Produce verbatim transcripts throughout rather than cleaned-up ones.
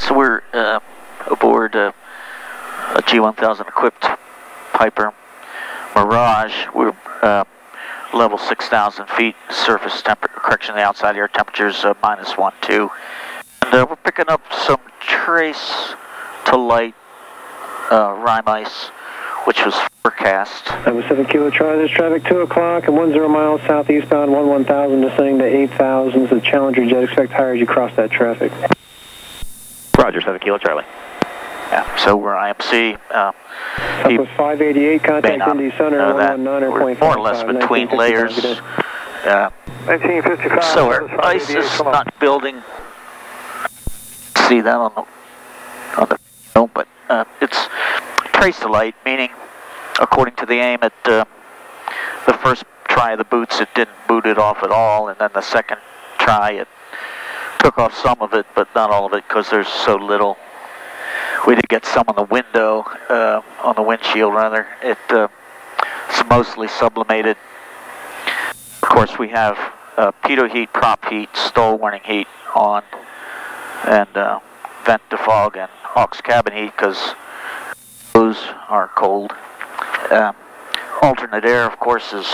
Alright, so we're uh, aboard uh, a G one thousand equipped Piper Mirage. We're uh, level six thousand feet, surface temperature, correction, the outside air temperature is uh, minus one, two. And uh, we're picking up some trace to light uh, rime ice, which was forecast. seven Kilo Charlie, traffic two o'clock and ten miles southeastbound, one one thousand descending to eight thousand. The Challenger jet, expect higher as you cross that traffic. Roger, seven Kilo Charlie. Yeah, so we're I M C. Uh, Southwest five eighty-eight, contact Indy Center, one nineteen. We're more or less between layers. Uh, nineteen fifty-five. So our ice is not building. See that on the, on the film, but uh, it's trace to light, meaning according to the aim at uh, the first try of the boots, it didn't boot it off at all, and then the second try it took off some of it, but not all of it, because there's so little. We did get some on the window, uh, on the windshield rather. It, uh, it's mostly sublimated. Of course, we have uh, pitot heat, prop heat, stall warning heat on, and uh, vent defog and aux cabin heat, because those are cold. Uh, alternate air, of course, is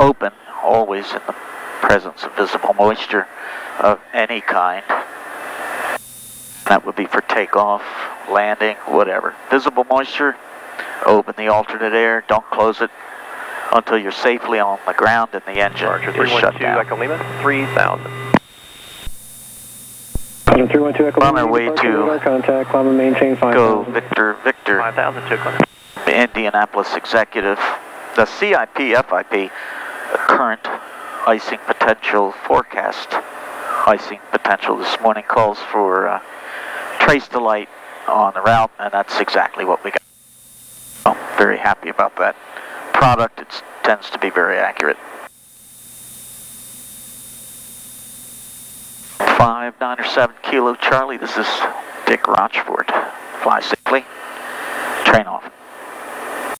open, always in the presence of visible moisture of any kind. That would be for takeoff, landing, whatever. Visible moisture, open the alternate air, don't close it until you're safely on the ground and the engine is shut down. Echo Lima, three thousand. On our way to contact, maintain go Victor, Victor, Indianapolis Executive. The C I P, F I P, current icing potential forecast, icing potential this morning calls for uh, trace to light on the route, and that's exactly what we got. I'm very happy about that product. It tends to be very accurate. five nine or seven Kilo Charlie, this is Dick Rochfort. Fly safely, train off.